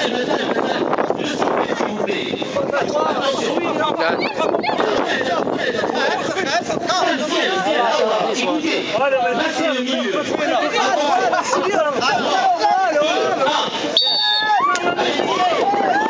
Allez,